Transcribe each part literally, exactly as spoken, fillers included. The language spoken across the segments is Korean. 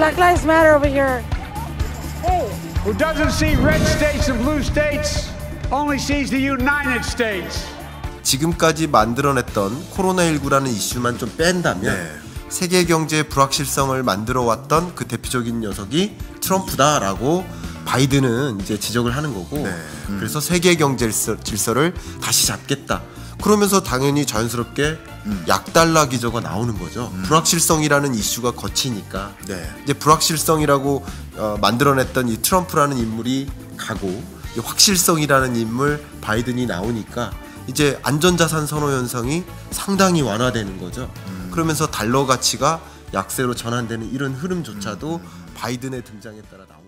Black Lives Matter over here. Hey. Who doesn't see red states and blue states only sees the United States. 지금까지 만들어냈던 코로나십구라는 이슈만 좀 뺀다면 네. 세계 경제의 불확실성을 만들어왔던 그 대표적인 녀석이 트럼프다라고 바이든은 이제 지적을 하는 거고 네. 음. 그래서 세계 경제 질서를 다시 잡겠다. 그러면서 당연히 자연스럽게 음. 약달라 기저가 나오는 거죠. 음. 불확실성이라는 이슈가 거치니까 네. 이제 불확실성이라고 어, 만들어냈던 이 트럼프라는 인물이 가고 이 확실성이라는 인물 바이든이 나오니까 이제 안전자산 선호 현상이 상당히 완화되는 거죠. 음. 그러면서 달러 가치가 약세로 전환되는 이런 흐름조차도 음. 바이든의 등장에 따라 나오는 거죠.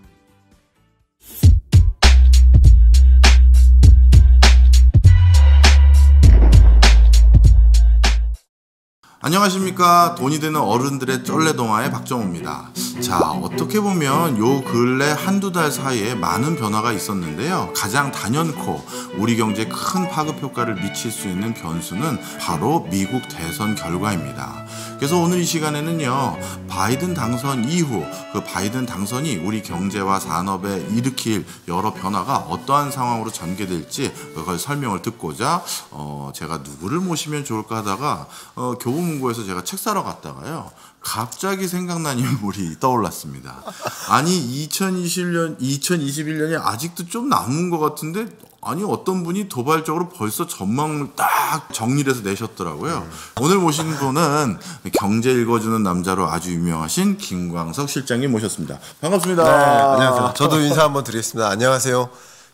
안녕하십니까. 돈이 되는 어른들의 쫄래동화의 박정호입니다. 자, 어떻게 보면 요 근래 한두 달 사이에 많은 변화가 있었는데요. 가장 단연코 우리 경제에 큰 파급 효과를 미칠 수 있는 변수는 바로 미국 대선 결과입니다. 그래서 오늘 이 시간에는요, 바이든 당선 이후 그 바이든 당선이 우리 경제와 산업에 일으킬 여러 변화가 어떠한 상황으로 전개될지 그걸 설명을 듣고자 어, 제가 누구를 모시면 좋을까 하다가 어, 교보문 문고에서 제가 책 사러 갔다가요 갑자기 생각난 인물이 떠올랐습니다. 아니 이천이십 년, 이천이십일 년이 아직도 좀 남은 것 같은데 아니 어떤 분이 도발적으로 벌써 전망을 딱 정리를 해서 내셨더라고요. 오늘 모신 분은 경제 읽어주는 남자로 아주 유명하신 김광석 실장님 모셨습니다. 반갑습니다. 네, 안녕하세요. 저도 인사 한번 드리겠습니다. 안녕하세요.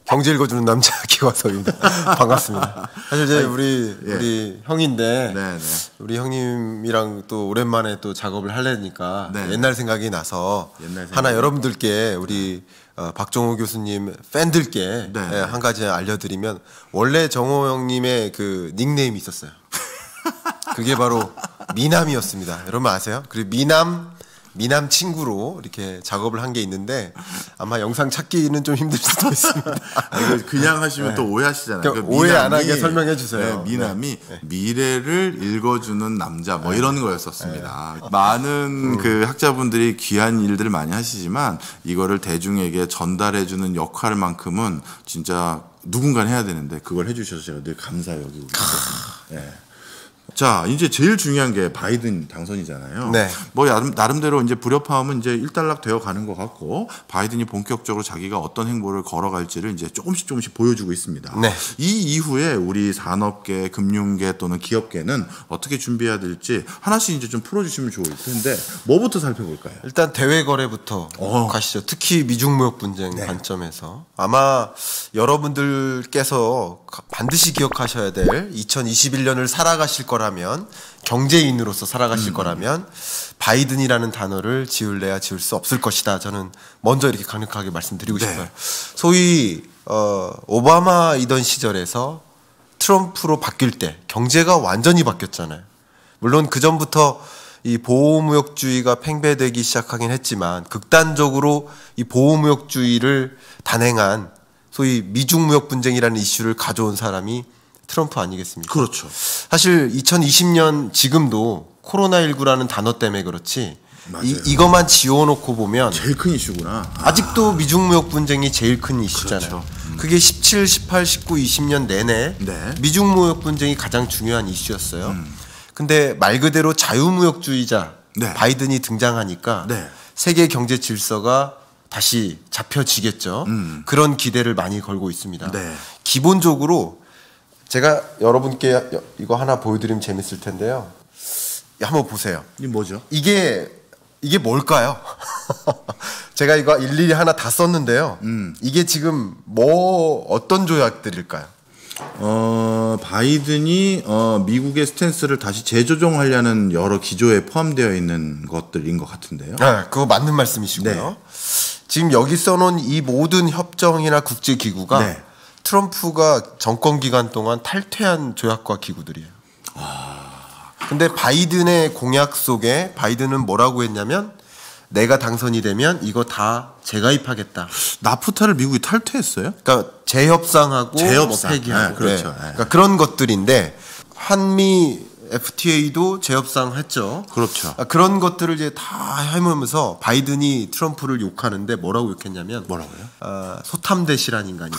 경제 읽어주는 남자 김광석입니다. 반갑습니다. 사실 이제 우리 예. 우리 형인데 네네. 우리 형님이랑 또 오랜만에 또 작업을 하려니까 네네. 옛날 생각이 나서 옛날 생각. 하나 여러분들께 우리 어, 박정호 교수님 팬들께 네. 예, 한 가지 알려드리면 원래 정호 형님의 그 닉네임이 있었어요. 그게 바로 미남이었습니다. 여러분 아세요? 그리고 미남 미남 친구로 이렇게 작업을 한 게 있는데 아마 영상 찾기는 좀 힘들 수도 있습니다. 아니, 그냥 하시면 네. 또 오해하시잖아요. 그러니까 그러니까 오해 안 하게 설명해 주세요. 네, 미남이 네. 미래를 읽어주는 남자 뭐 네. 이런 거였었습니다. 네. 많은 음. 그 학자분들이 귀한 일들을 많이 하시지만 이거를 대중에게 전달해 주는 역할만큼은 진짜 누군가 해야 되는데 그걸 해주셔서 제가 늘 감사해요. 네. 자, 이제 제일 중요한 게 바이든 당선이잖아요. 네. 뭐 나름, 나름대로 이제 불협화음은 이제 일단락 되어 가는 것 같고 바이든이 본격적으로 자기가 어떤 행보를 걸어갈지를 이제 조금씩 조금씩 보여주고 있습니다. 네. 이 이후에 우리 산업계, 금융계 또는 기업계는 어떻게 준비해야 될지 하나씩 이제 좀 풀어주시면 좋을 텐데 뭐부터 살펴볼까요? 일단 대외 거래부터 어. 가시죠. 특히 미중 무역 분쟁 네. 관점에서 아마 여러분들께서 반드시 기억하셔야 될 이천이십일 년을 살아가실 거라. 라면 경제인으로서 살아가실 음. 거라면 바이든이라는 단어를 지울래야 지울 수 없을 것이다. 저는 먼저 이렇게 강력하게 말씀드리고 네. 싶어요. 소위 어, 오바마이던 시절에서 트럼프로 바뀔 때 경제가 완전히 바뀌었잖아요. 물론 그 전부터 이 보호무역주의가 팽배되기 시작하긴 했지만 극단적으로 이 보호무역주의를 단행한 소위 미중무역 분쟁이라는 이슈를 가져온 사람이 트럼프 아니겠습니까? 그렇죠. 사실 이천이십 년 지금도 코로나십구라는 단어 때문에 그렇지 맞아요. 이, 이것만 지워놓고 보면 제일 큰 이슈구나. 아. 아직도 미중무역 분쟁이 제일 큰 이슈잖아요. 그렇죠. 음. 그게 십칠, 십팔, 십구, 이십 년 내내 네. 미중무역 분쟁이 가장 중요한 이슈였어요. 음. 근데 말 그대로 자유무역주의자 네. 바이든이 등장하니까 네. 세계 경제 질서가 다시 잡혀지겠죠. 음. 그런 기대를 많이 걸고 있습니다. 네. 기본적으로 제가 여러분께 이거 하나 보여드리면 재밌을 텐데요. 한번 보세요. 이게 뭐죠? 이게 이게 뭘까요? 제가 이거 일일이 하나 다 썼는데요. 음. 이게 지금 뭐 어떤 조약들일까요? 어, 바이든이 어, 미국의 스탠스를 다시 재조정하려는 여러 기조에 포함되어 있는 것들인 것 같은데요. 네, 그거 맞는 말씀이시고요. 네. 지금 여기 써놓은 이 모든 협정이나 국제기구가 네. 트럼프가 정권 기간 동안 탈퇴한 조약과 기구들이에요. 아... 근데 바이든의 공약 속에 바이든은 뭐라고 했냐면 내가 당선이 되면 이거 다 재가입하겠다. 나프타를 미국이 탈퇴했어요? 그러니까 재협상하고 재협상. 뭐 폐기하고 네, 그렇죠. 네. 그러니까 그런 것들인데 한미 에프티에이도 재협상 했죠. 그렇죠. 그런 것들을 이제 다 해보면서 바이든이 트럼프를 욕하는데 뭐라고 욕했냐면 뭐라고요? 어, 소탐대시란 인간이다.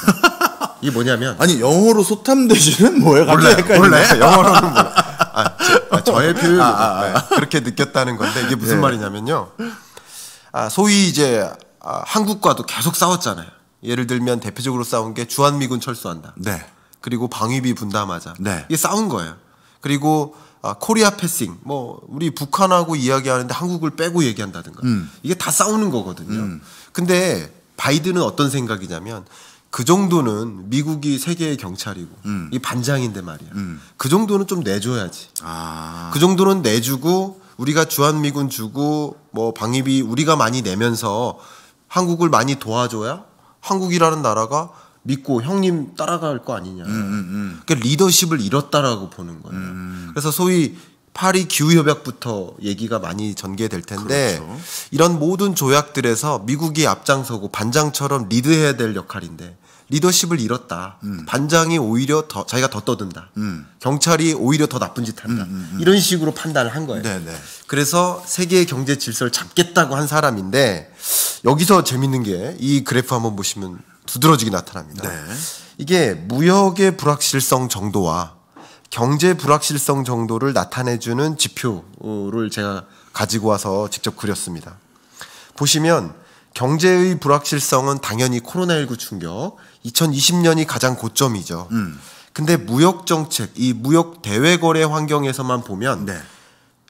이게 뭐냐면 아니 영어로 소탐대시는 뭐예요? 몰라요. 몰라요. 영어로는 몰라요. 아, 아, 저의 표현이 아, 아, 아. 네, 그렇게 느꼈다는 건데 이게 무슨 네. 말이냐면요. 아, 소위 이제 아, 한국과도 계속 싸웠잖아요. 예를 들면 대표적으로 싸운 게 주한미군 철수한다. 네. 그리고 방위비 분담하자. 네. 이게 싸운 거예요. 그리고 아, 코리아 패싱 뭐 우리 북한하고 이야기하는데 한국을 빼고 얘기한다든가 음. 이게 다 싸우는 거거든요. 음. 근데 바이든은 어떤 생각이냐면 그 정도는 미국이 세계의 경찰이고 음. 이 반장인데 말이야. 음. 그 정도는 좀 내줘야지. 아. 그 정도는 내주고 우리가 주한미군 주고 뭐 방위비 우리가 많이 내면서 한국을 많이 도와줘야 한국이라는 나라가 믿고 형님 따라갈 거 아니냐. 음, 음. 그러니까 리더십을 잃었다라고 보는 거예요. 음. 그래서 소위 파리 기후협약부터 얘기가 많이 전개될 텐데 그렇죠. 이런 모든 조약들에서 미국이 앞장서고 반장처럼 리드해야 될 역할인데 리더십을 잃었다. 음. 반장이 오히려 더 자기가 더 떠든다. 음. 경찰이 오히려 더 나쁜 짓 한다. 음, 음, 음. 이런 식으로 판단을 한 거예요. 네네. 그래서 세계의 경제 질서를 잡겠다고 한 사람인데 여기서 재밌는 게 이 그래프 한번 보시면 두드러지게 나타납니다. 네. 이게 무역의 불확실성 정도와 경제 불확실성 정도를 나타내주는 지표를 제가 가지고 와서 직접 그렸습니다. 보시면 경제의 불확실성은 당연히 코로나십구 충격, 이천이십 년이 가장 고점이죠. 음. 근데 무역 정책, 이 무역 대외 거래 환경에서만 보면 네.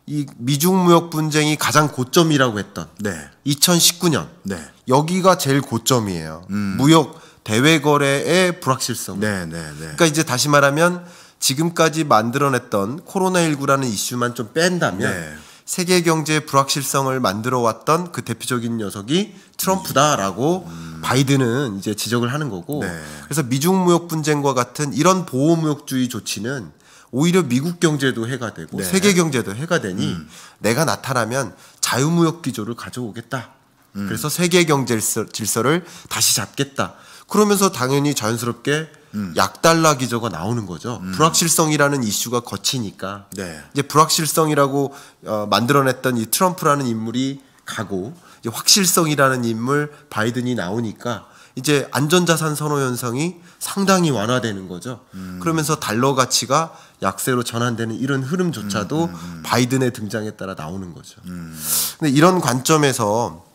이 미중 무역 분쟁이 가장 고점이라고 했던 네. 이천십구 년 네. 여기가 제일 고점이에요. 음. 무역 대외 거래의 불확실성. 네, 네, 네. 그러니까 이제 다시 말하면 지금까지 만들어냈던 코로나십구라는 이슈만 좀 뺀다면 네. 세계 경제의 불확실성을 만들어왔던 그 대표적인 녀석이 트럼프다라고 음. 바이든은 이제 지적을 하는 거고 네. 그래서 미중 무역 분쟁과 같은 이런 보호 무역주의 조치는 오히려 미국 경제도 해가 되고 네. 세계 경제도 해가 되니 음. 내가 나타나면 자유무역 기조를 가져오겠다. 음. 그래서 세계 경제 질서를 다시 잡겠다. 그러면서 당연히 자연스럽게 음. 약달러 기조가 나오는 거죠. 음. 불확실성이라는 이슈가 거치니까 네. 이제 불확실성이라고 어, 만들어냈던 이 트럼프라는 인물이 가고 이제 확실성이라는 인물 바이든이 나오니까 이제 안전자산 선호 현상이 상당히 완화되는 거죠. 음. 그러면서 달러 가치가 약세로 전환되는 이런 흐름조차도 음, 음, 음. 바이든의 등장에 따라 나오는 거죠. 음. 근데 이런 관점에서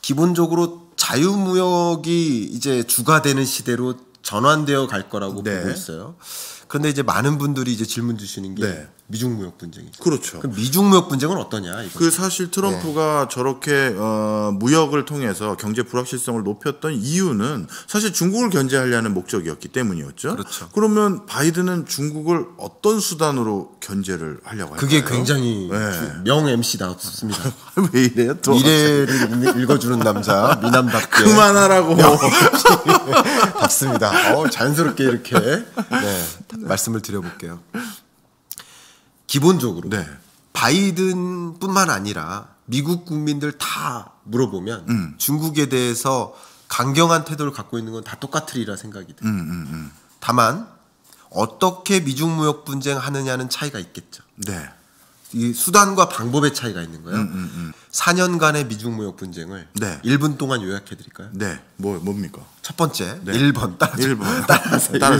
기본적으로 자유무역이 이제 주가 되는 시대로 전환되어 갈 거라고 네. 보고 있어요. 그런데 이제 많은 분들이 이제 질문 주시는 게 네. 미중 무역 분쟁이죠. 그렇죠. 그럼 미중 무역 분쟁은 어떠냐? 이건. 그 사실 트럼프가 네. 저렇게 어, 무역을 통해서 경제 불확실성을 높였던 이유는 사실 중국을 견제하려는 목적이었기 때문이었죠. 그렇죠. 그러면 바이든은 중국을 어떤 수단으로 견제를 하려고 할까요? 그게 굉장히 네. 명 엠씨답습니다. 왜 이래요? 또 미래를 읽어주는 남자 미남답게 그만하라고 답습니다. 어, 자연스럽게 이렇게 네, 말씀을 드려볼게요. 기본적으로 네. 바이든뿐만 아니라 미국 국민들 다 물어보면 음. 중국에 대해서 강경한 태도를 갖고 있는 건 다 똑같으리라 생각이 돼요. 음, 음, 음. 다만 어떻게 미중 무역 분쟁하느냐는 차이가 있겠죠. 네. 이 수단과 방법의 차이가 있는 거예요. 음, 음, 음. 사 년간의 미중 무역 분쟁을 네. 일 분 동안 요약해 드릴까요? 네. 뭐, 뭡니까? 첫 번째, 네. 일 번. 따라하세요. 일 번.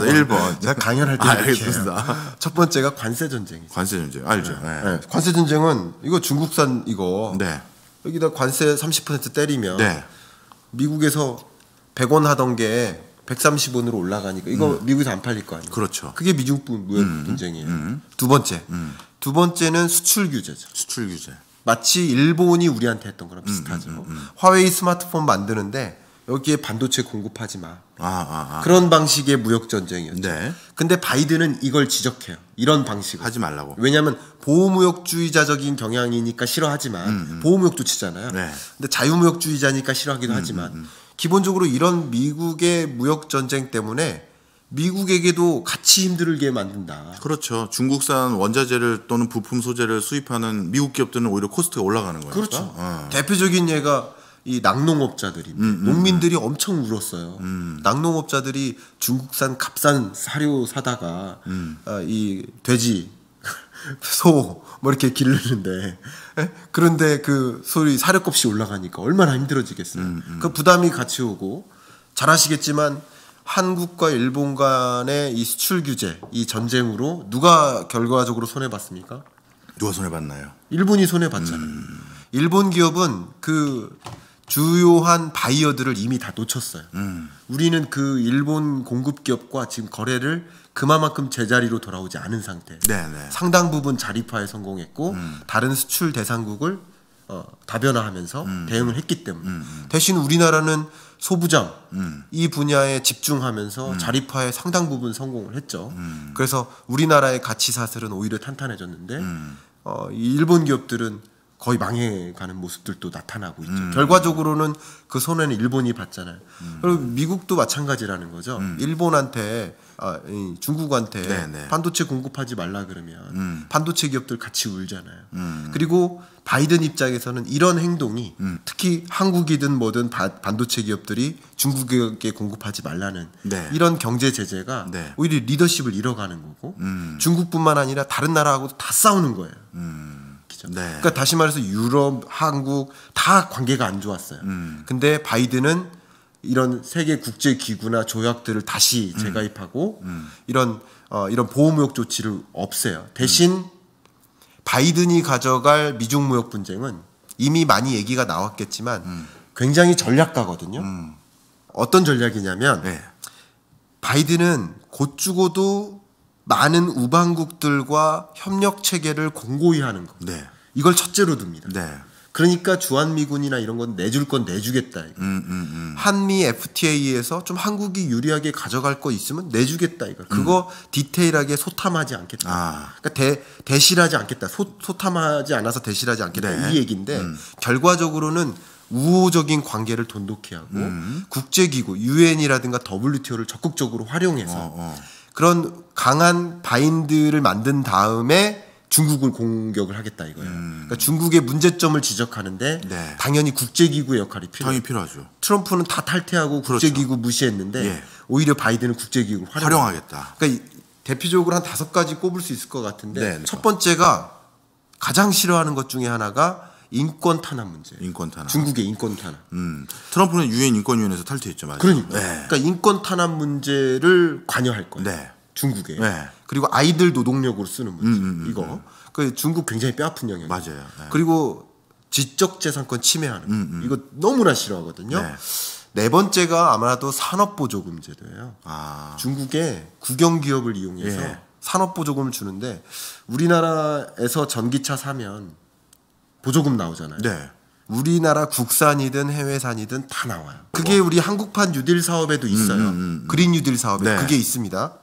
일 번. 제가 강연할 때 알겠습니다. 아, 첫 번째가 관세 전쟁이죠. 관세 전쟁. 알죠. 네. 네. 관세 전쟁은 이거 중국산 이거 네. 여기다 관세 삼십 퍼센트 때리면 네. 미국에서 백 원 하던 게 백삼십 원으로 올라가니까 이거 음. 미국에서 안 팔릴 거 아니에요. 그렇죠. 그게 미중 무역 음, 분쟁이에요. 음. 두 번째. 음. 두 번째는 수출 규제죠. 수출 규제. 마치 일본이 우리한테 했던 거랑 비슷하죠. 음, 음, 음. 화웨이 스마트폰 만드는데 여기에 반도체 공급하지 마. 아, 아, 아. 그런 방식의 무역 전쟁이었죠. 네. 근데 바이든은 이걸 지적해요. 이런 방식을. 하지 말라고. 왜냐하면 보호무역주의자적인 경향이니까 싫어하지만 음, 음. 보호무역 조치잖아요. 네. 근데 자유무역주의자니까 싫어하기도 음, 하지만 음, 음. 기본적으로 이런 미국의 무역 전쟁 때문에 미국에게도 같이 힘들게 만든다. 그렇죠. 중국산 원자재를 또는 부품 소재를 수입하는 미국 기업들은 오히려 코스트가 올라가는 거예요. 그렇죠. 어. 대표적인 예가 이 낙농업자들입니다. 음, 음, 농민들이 음. 엄청 울었어요. 음. 낙농업자들이 중국산 값싼 사료 사다가 음. 어, 이 돼지 소 뭐 이렇게 기르는데, 에? 그런데 그 소위 사료값이 올라가니까 얼마나 힘들어지겠어요. 음, 음. 그 부담이 같이 오고, 잘 아시겠지만 한국과 일본 간의 이 수출 규제, 이 전쟁으로 누가 결과적으로 손해봤습니까? 누가 손해봤나요? 일본이 손해봤잖아요. 음. 일본 기업은 그 주요한 바이어들을 이미 다 놓쳤어요. 음. 우리는 그 일본 공급 기업과 지금 거래를 그만큼 제자리로 돌아오지 않은 상태. 네네. 상당 부분 자립화에 성공했고 음. 다른 수출 대상국을 어, 다변화하면서 음. 대응을 했기 때문에 음. 대신 우리나라는 소부장 음. 이 분야에 집중하면서 음. 자립화에 상당 부분 성공을 했죠. 음. 그래서 우리나라의 가치 사슬은 오히려 탄탄해졌는데 음. 어, 일본 기업들은 거의 망해가는 모습들도 나타나고 있죠. 음. 결과적으로는 그 손해는 일본이 받잖아요. 음. 그리고 미국도 마찬가지라는 거죠. 음. 일본한테, 아, 중국한테 네네. 반도체 공급하지 말라 그러면 음. 반도체 기업들 같이 울잖아요. 음. 그리고 바이든 입장에서는 이런 행동이 음. 특히 한국이든 뭐든 바, 반도체 기업들이 중국에 공급하지 말라는 네. 이런 경제 제재가 네. 오히려 리더십을 잃어가는 거고 음. 중국뿐만 아니라 다른 나라하고도 다 싸우는 거예요. 음. 네. 그러니까 다시 말해서 유럽, 한국 다 관계가 안 좋았어요. 음. 근데 바이든은 이런 세계 국제 기구나 조약들을 다시 재가입하고 음. 음. 이런 어, 이런 보호무역 조치를 없애요. 대신 음. 바이든이 가져갈 미중 무역 분쟁은 이미 많이 얘기가 나왔겠지만 음. 굉장히 전략가거든요. 음. 어떤 전략이냐면 네. 바이든은 곧 죽어도 많은 우방국들과 협력 체계를 공고히 하는 거. 네. 이걸 첫째로 둡니다. 네. 그러니까 주한미군이나 이런 건 내줄 건 내주겠다. 이거. 음, 음, 음. 한미 에프티에이에서 좀 한국이 유리하게 가져갈 거 있으면 내주겠다. 이거. 그거 음. 디테일하게 소탐하지 않겠다. 아. 그러니까 대, 대실하지 않겠다. 소, 소탐하지 않아서 대실하지 않겠다. 네. 이 얘기인데 음. 결과적으로는 우호적인 관계를 돈독히 하고 음. 국제기구 유엔이라든가 더블유티오를 적극적으로 활용해서 어, 어. 그런 강한 바인드를 만든 다음에 중국을 공격을 하겠다 이거예요. 음. 그러니까 중국의 문제점을 지적하는데 네. 당연히 국제기구의 역할이 필요해요. 당연히 필요하죠. 트럼프는 다 탈퇴하고 그렇죠. 국제기구 무시했는데 예. 오히려 바이든은 국제기구를 활용하겠다. 그러니까 대표적으로 한 다섯 가지 꼽을 수 있을 것 같은데 네, 첫 번째가 가장 싫어하는 것 중에 하나가 인권 탄압 문제. 인권 탄압. 중국의 인권 탄압. 음. 트럼프는 유엔 인권위원회에서 탈퇴했죠, 맞아요. 그러니까. 네. 그러니까 인권 탄압 문제를 관여할 거예요. 네. 중국에. 네. 그리고 아이들 노동력으로 쓰는 문제. 음, 음, 음, 이거. 음. 그 중국 굉장히 뼈아픈 영향. 맞아요. 네. 그리고 지적재산권 침해하는 거. 음, 음. 이거 너무나 싫어하거든요. 네. 네 번째가 아마도 산업보조금제도예요. 아. 중국의 국영기업을 이용해서 네. 산업보조금을 주는데 우리나라에서 전기차 사면 보조금 나오잖아요. 네. 우리나라 국산이든 해외산이든 다 나와요. 그게 우리 한국판 뉴딜 사업에도 있어요. 음, 음, 음. 그린 뉴딜 사업에 네. 그게 있습니다.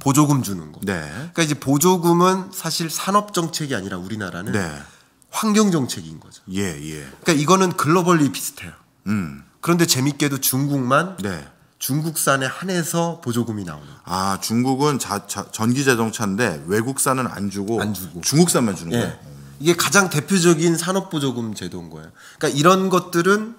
보조금 주는 거. 네. 그러니까 이제 보조금은 사실 산업 정책이 아니라 우리나라는 네. 환경 정책인 거죠. 예, 예. 그러니까 이거는 글로벌리 비슷해요. 음. 그런데 재밌게도 중국만 네. 중국산에 한해서 보조금이 나오는. 아, 중국은 자, 자, 전기 자동차인데 외국산은 안 주고, 안 주고. 중국산만 주는 예. 거예요. 이게 가장 대표적인 산업보조금 제도인 거예요. 그러니까 이런 것들은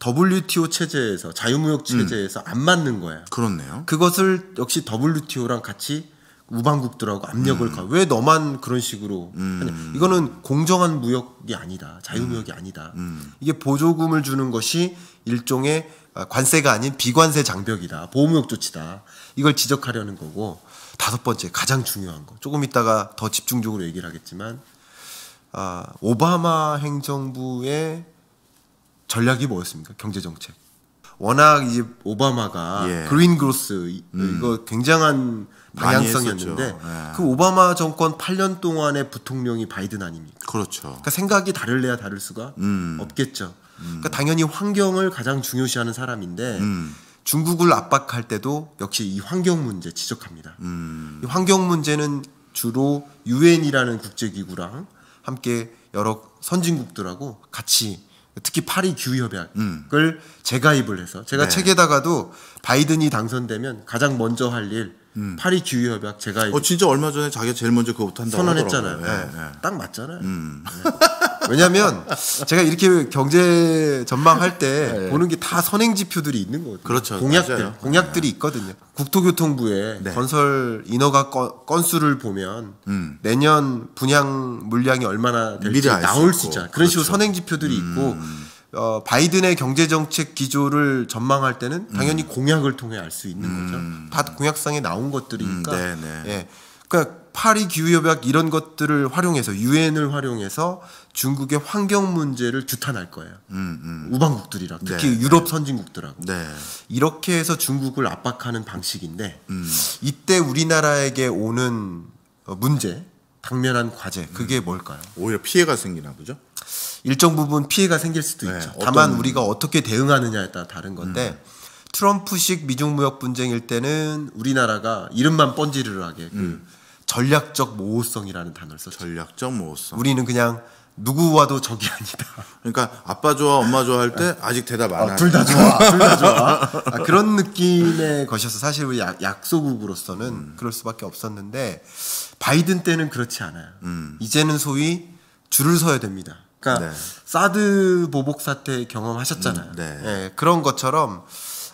더블유티오 체제에서 자유무역 체제에서 음. 안 맞는 거예요. 그렇네요. 그것을 역시 더블유티오랑 같이 우방국들하고 압력을 음. 가. 왜 너만 그런 식으로 음. 하냐. 이거는 공정한 무역이 아니다. 자유무역이 음. 아니다. 음. 이게 보조금을 주는 것이 일종의 관세가 아닌 비관세 장벽이다. 보호무역 조치다. 이걸 지적하려는 거고 다섯 번째 가장 중요한 거. 조금 이따가 더 집중적으로 얘기를 하겠지만 아, 오바마 행정부의 전략이 뭐였습니까? 경제정책. 워낙 이제 오바마가 예. 그린 그로스 음. 이거 굉장한 방향성이었는데 예. 그 오바마 정권 팔 년 동안의 부통령이 바이든 아닙니까? 그렇죠. 그러니까 생각이 다를래야 다를 수가 음. 없겠죠. 음. 그러니까 당연히 환경을 가장 중요시하는 사람인데 음. 중국을 압박할 때도 역시 이 환경 문제 지적합니다. 음. 이 환경 문제는 주로 유엔이라는 국제기구랑 함께 여러 선진국들하고 같이 특히 파리 기후협약을 음. 재가입을 해서 제가 네. 책에다가도 바이든이 당선되면 가장 먼저 할 일 음. 파리 기후협약 재가입. 어 진짜 얼마 전에 자기가 제일 먼저 그거부터 한다고 선언했잖아요. 네. 네. 네. 딱 맞잖아요. 음. 네. 왜냐하면 제가 이렇게 경제 전망할 때 네. 보는 게 다 선행지표들이 있는 거거든요. 그렇죠. 공약들, 맞아요. 공약들이 있거든요. 국토교통부의 네. 건설 인허가 건수를 보면 음. 내년 분양 물량이 얼마나 될지 나올 수 있잖아요. 그런 그렇죠. 식으로 선행지표들이 음. 있고 어, 바이든의 경제정책 기조를 전망할 때는 당연히 음. 공약을 통해 알 수 있는 음. 거죠. 다 공약상에 나온 것들이니까. 음, 네, 네. 예. 그러니까 파리 기후협약 이런 것들을 활용해서 유엔을 활용해서 중국의 환경 문제를 규탄할 거예요. 음, 음. 우방국들이랑 특히 네, 유럽 네. 선진국들하고 네. 이렇게 해서 중국을 압박하는 방식인데 음. 이때 우리나라에게 오는 문제, 당면한 과제 그게 음. 뭘까요? 오히려 피해가 생기나 보죠? 일정 부분 피해가 생길 수도 네, 있죠. 다만 어떤... 우리가 어떻게 대응하느냐에 따라 다른 건데 음. 트럼프식 미중 무역 분쟁일 때는 우리나라가 이름만 뻔지르르하게 그 음. 전략적 모호성이라는 단어를 썼죠. 전략적 모호성. 우리는 그냥 누구와도 적이 아니다. 그러니까 아빠 좋아 엄마 좋아 할 때 아직 대답 안 하네. 어, 둘 다 좋아. 둘 다 좋아. 아, 그런 느낌의 것이어서 사실 우리 약, 약소국으로서는 음. 그럴 수밖에 없었는데 바이든 때는 그렇지 않아요. 음. 이제는 소위 줄을 서야 됩니다. 그러니까 네. 사드 보복 사태 경험하셨잖아요. 음, 네. 네, 그런 것처럼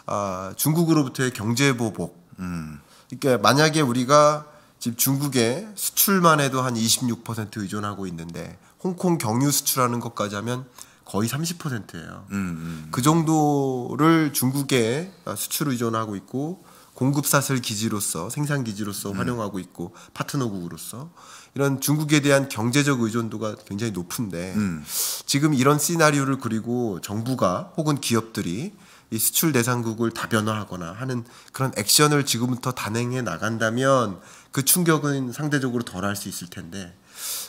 어, 중국으로부터의 경제 보복. 음. 그러니까 만약에 우리가 지금 중국의 수출만 해도 한 이십육 퍼센트 의존하고 있는데 홍콩 경유 수출하는 것까지 하면 거의 삼십 퍼센트예요. 음, 음. 그 정도를 중국에 수출 의존하고 있고 공급사슬 기지로서 생산기지로서 음. 활용하고 있고 파트너국으로서 이런 중국에 대한 경제적 의존도가 굉장히 높은데 음. 지금 이런 시나리오를 그리고 정부가 혹은 기업들이 이 수출 대상국을 다변화하거나 하는 그런 액션을 지금부터 단행해 나간다면 그 충격은 상대적으로 덜할 수 있을 텐데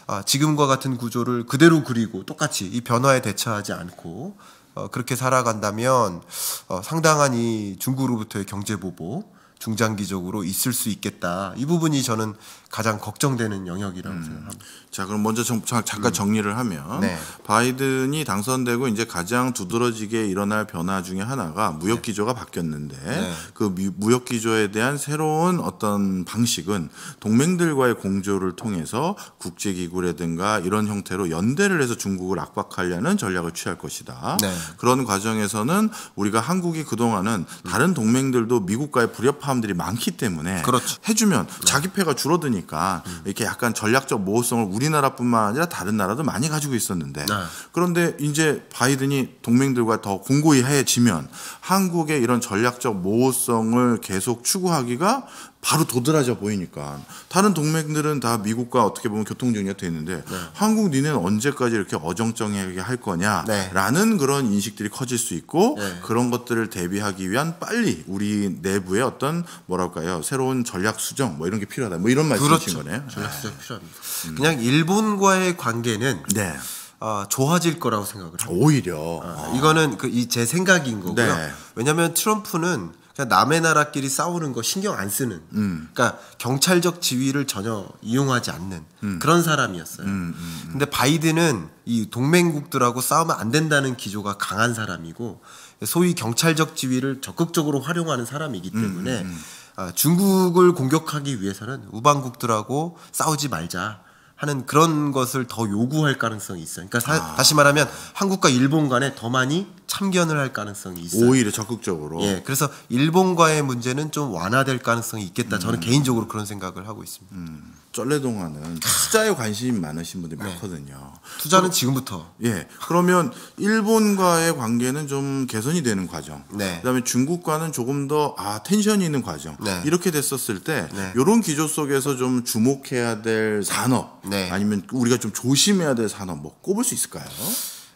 아, 지금과 같은 구조를 그대로 그리고 똑같이 이 변화에 대처하지 않고 어, 그렇게 살아간다면 어, 상당한 이 중국으로부터의 경제 보복 중장기적으로 있을 수 있겠다. 이 부분이 저는 가장 걱정되는 영역이라고 음. 생각합니다. 자, 그럼 먼저 정, 잠깐 음. 정리를 하면 네. 바이든이 당선되고 이제 가장 두드러지게 일어날 변화 중에 하나가 무역 기조가 네. 바뀌었는데 네. 그 무역 기조에 대한 새로운 어떤 방식은 동맹들과의 공조를 통해서 국제기구라든가 이런 형태로 연대를 해서 중국을 압박하려는 전략을 취할 것이다. 네. 그런 과정에서는 우리가 한국이 그동안은 다른 동맹들도 미국과의 불협화 들이 많기 때문에 그렇죠. 해주면 네. 자기 패가 줄어드니까 음. 이렇게 약간 전략적 모호성을 우리나라뿐만 아니라 다른 나라도 많이 가지고 있었는데 네. 그런데 이제 바이든이 동맹들과 더 공고히 해지면 한국의 이런 전략적 모호성을 계속 추구하기가 바로 도드라져 보이니까 다른 동맹들은 다 미국과 어떻게 보면 교통정리가 돼 있는데 네. 한국 니네는 언제까지 이렇게 어정쩡하게 할 거냐라는 네. 그런 인식들이 커질 수 있고 네. 그런 것들을 대비하기 위한 빨리 우리 내부의 어떤 뭐랄까요 새로운 전략 수정 뭐 이런 게 필요하다 뭐 이런 말씀이신 그렇죠. 거네요. 전략 수정 필요합니다. 음. 그냥 일본과의 관계는 네. 어, 좋아질 거라고 생각을 합니다. 오히려 어, 아. 이거는 그 이 제 생각인 거고요. 네. 왜냐하면 트럼프는 그냥 남의 나라끼리 싸우는 거 신경 안 쓰는 음. 그러니까 경찰적 지위를 전혀 이용하지 않는 음. 그런 사람이었어요. 음, 음, 음. 근데 바이든은 이 동맹국들하고 싸우면 안 된다는 기조가 강한 사람이고 소위 경찰적 지위를 적극적으로 활용하는 사람이기 때문에 음, 음, 음. 중국을 공격하기 위해서는 우방국들하고 싸우지 말자 하는 그런 것을 더 요구할 가능성이 있어요. 그러니까 사, 아. 다시 말하면 한국과 일본 간에 더 많이 참견을 할 가능성이 있어요. 오히려 적극적으로. 예, 그래서 일본과의 문제는 좀 완화될 가능성이 있겠다. 음. 저는 개인적으로 그런 생각을 하고 있습니다. 음. 전래동안은 투자에 관심이 많으신 분들이 네. 많거든요. 투자는 그럼, 지금부터. 예. 그러면 일본과의 관계는 좀 개선이 되는 과정. 네. 그다음에 중국과는 조금 더 아, 텐션이 있는 과정. 네. 이렇게 됐었을 때 네. 이런 기조 속에서 좀 주목해야 될 산업 네. 아니면 우리가 좀 조심해야 될 산업 뭐 꼽을 수 있을까요?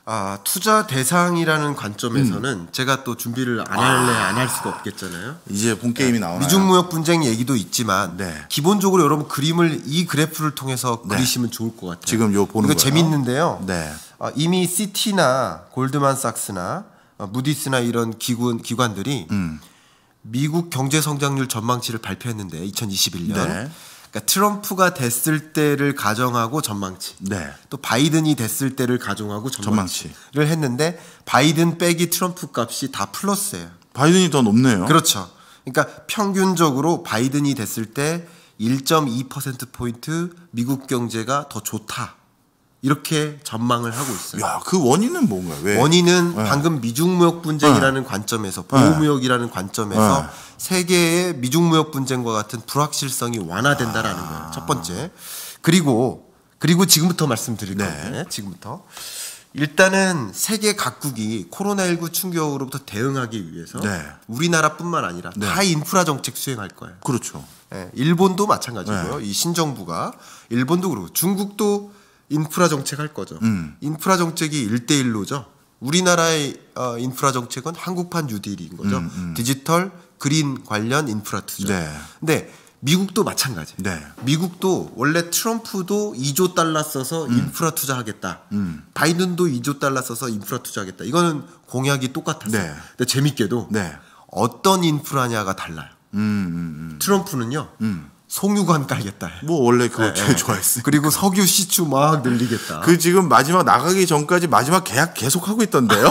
아, 투자 대상이라는 관점에서는 음. 제가 또 준비를 안 할래 아. 안 할 수가 없겠잖아요. 이제 본 게임이 나오나요? 미중 무역 분쟁 얘기도 있지만 네. 기본적으로 여러분 그림을 이 그래프를 통해서 네. 그리시면 좋을 것 같아요. 지금 요 보는 거 재밌는데요. 네. 아, 이미 씨티나 골드만삭스나 아, 무디스나 이런 기구, 기관들이 음. 미국 경제 성장률 전망치를 발표했는데 이천이십일 년. 네. 그러니까 트럼프가 됐을 때를 가정하고 전망치 네. 또 바이든이 됐을 때를 가정하고 전망치를 전망치. 했는데 바이든 빼기 트럼프 값이 다 플러스예요. 바이든이 더 높네요. 그렇죠. 그러니까 평균적으로 바이든이 됐을 때 일 점 이 퍼센트 포인트 미국 경제가 더 좋다. 이렇게 전망을 하고 있어요. 야, 그 원인은 뭔가요? 왜? 원인은 네. 방금 미중무역 분쟁이라는 네. 관점에서 보호무역이라는 관점에서 네. 세계의 미중무역 분쟁과 같은 불확실성이 완화된다라는 아. 거예요. 첫 번째. 그리고 그리고 지금부터 말씀드릴 네. 건데 지금부터 일단은 세계 각국이 코로나십구 충격으로부터 대응하기 위해서 네. 우리나라뿐만 아니라 네. 다 인프라 정책 수행할 거예요. 그렇죠. 네, 일본도 마찬가지고요. 네. 이 신정부가 일본도 그렇고 중국도 인프라 정책 할 거죠. 음. 인프라 정책이 일 대 일로죠. 우리나라의 어, 인프라 정책은 한국판 뉴딜인 거죠. 음, 음. 디지털, 그린 관련 인프라 투자. 네. 근데 미국도 마찬가지. 네. 미국도 원래 트럼프도 이조 달러 써서 음. 인프라 투자하겠다. 음. 바이든도 이조 달러 써서 인프라 투자하겠다. 이거는 공약이 똑같았어요. 네. 근데 재밌게도 네. 어떤 인프라냐가 달라요. 음, 음, 음. 트럼프는요. 음. 송유관 깔겠다. 뭐 원래 그거 네, 제일 네. 좋아했어요. 그리고 석유 시추 막 늘리겠다. 그 지금 마지막 나가기 전까지 마지막 계약 계속 하고 있던데요.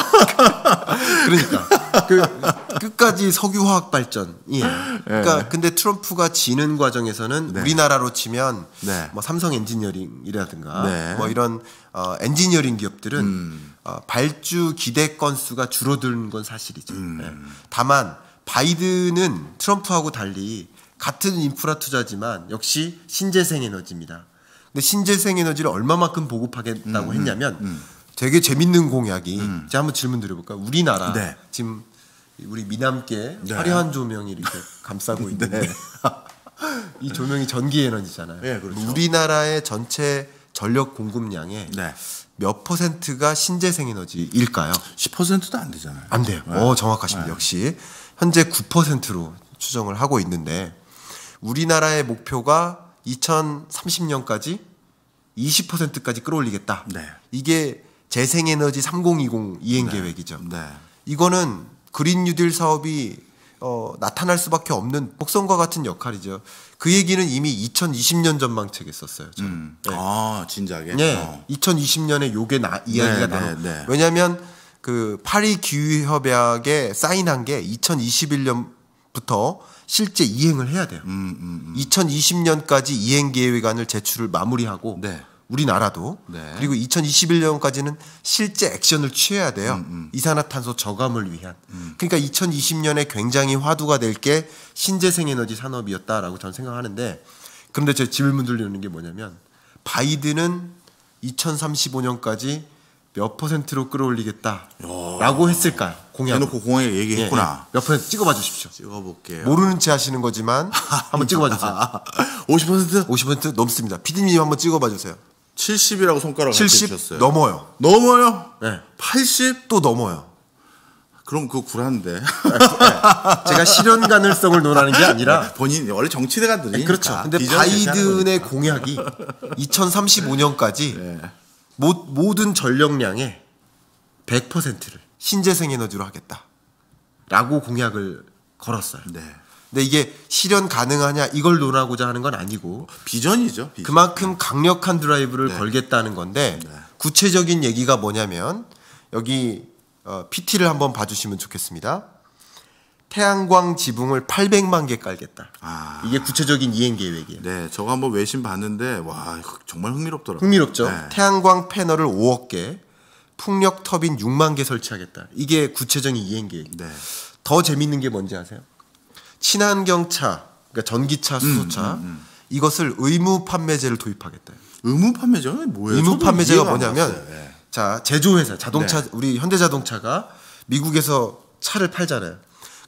그러니까 그 끝까지 석유화학 발전. 예. 그러니까 네. 근데 트럼프가 지는 과정에서는 네. 우리나라로 치면 네. 뭐 삼성 엔지니어링이라든가 네. 뭐 이런 어, 엔지니어링 기업들은 음. 어, 발주 기대 건수가 줄어든 건 사실이죠. 음. 네. 다만 바이든은 트럼프하고 달리 같은 인프라 투자지만 역시 신재생 에너지입니다. 근데 신재생 에너지를 얼마만큼 보급하겠다고 음, 했냐면 음. 되게 재밌는 공약이 음. 제가 한번 질문 드려볼까요? 우리나라 네. 지금 우리 미남계 네. 화려한 조명이 이렇게 감싸고 있는데 네. 이 조명이 전기 에너지잖아요. 네, 그렇죠. 우리나라의 전체 전력 공급량의 네. 몇 퍼센트가 신재생 에너지일까요? 십 퍼센트도 안 되잖아요. 안 돼요. 네. 어, 정확하십니다. 네. 역시 현재 구 퍼센트로 추정을 하고 있는데 우리나라의 목표가 이천삼십 년까지 이십 퍼센트까지 끌어올리겠다. 네. 이게 재생에너지 삼공이공 이행 네. 계획이죠. 네. 이거는 그린 뉴딜 사업이 어, 나타날 수밖에 없는 복선과 같은 역할이죠. 그 얘기는 이미 이천이십 년 전망책에 썼어요. 저는. 음. 네. 아, 진작에? 네. 어. 이천이십 년에 요게 나, 이야기가 네, 나와요. 네, 네. 왜냐하면 그 파리 기후협약에 사인한 게 이천이십일 년부터 실제 이행을 해야 돼요. 음, 음, 음. 이천이십 년까지 이행 계획안을 제출을 마무리하고 네. 우리나라도 네. 그리고 이천이십일 년까지는 실제 액션을 취해야 돼요. 음, 음. 이산화탄소 저감을 위한. 음. 그러니까 이천이십 년에 굉장히 화두가 될 게 신재생에너지 산업이었다라고 저는 생각하는데 그런데 제 질문 들리는 게 뭐냐면 바이든은 이천삼십오 년까지 몇 퍼센트로 끌어올리겠다라고 했을까요? 공약. 해놓고 공약에 얘기했구나. 예, 예. 몇 퍼센트 찍어봐 주십시오. 찍어볼게요. 모르는 체 하시는 거지만 한번 찍어봐 주세요. 오십 퍼센트? 오십 퍼센트 넘습니다. 피디님 한번 찍어봐 주세요. 칠십이라고 손가락을 칠십 넘어요. 넘어요? 네. 팔십? 또 넘어요. 그럼 그거 굴한데. 제가 실현 가능성을 논하는 게 아니라 본인 원래 정치대관들이니까. 네, 그렇죠. 근데 바이든의 공약이 이천삼십오 년까지 네. 모든 전력량의 백 퍼센트를 신재생에너지로 하겠다라고 공약을 걸었어요. 네. 근데 이게 실현 가능하냐 이걸 논하고자 하는 건 아니고 비전이죠. 비전. 그만큼 강력한 드라이브를 네. 걸겠다는 건데 네. 구체적인 얘기가 뭐냐면 여기 어, 피티를 한번 봐주시면 좋겠습니다. 태양광 지붕을 팔백만 개 깔겠다. 아. 이게 구체적인 이행 계획이에요. 네, 저거 한번 외신 봤는데 와 정말 흥미롭더라고요. 흥미롭죠. 네. 태양광 패널을 오억 개, 풍력 터빈 육만 개 설치하겠다. 이게 구체적인 이행 계획. 네. 더 재밌는 게 뭔지 아세요? 친환경 차, 그러니까 전기차, 수소차 음, 음, 음. 이것을 의무 판매제를 도입하겠다. 의무 판매제는 뭐예요? 의무 판매제가 뭐냐면 네. 자 제조회사, 자동차 네. 우리 현대자동차가 미국에서 차를 팔잖아요.